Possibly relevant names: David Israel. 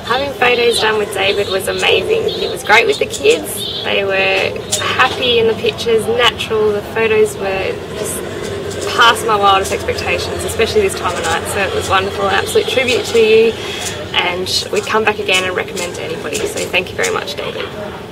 Having photos done with David was amazing. It was great with the kids. They were happy in the pictures, natural. The photos were just past my wildest expectations, especially this time of night. So it was wonderful, an absolute tribute to you. And we come back again and recommend to anybody. So thank you very much, David.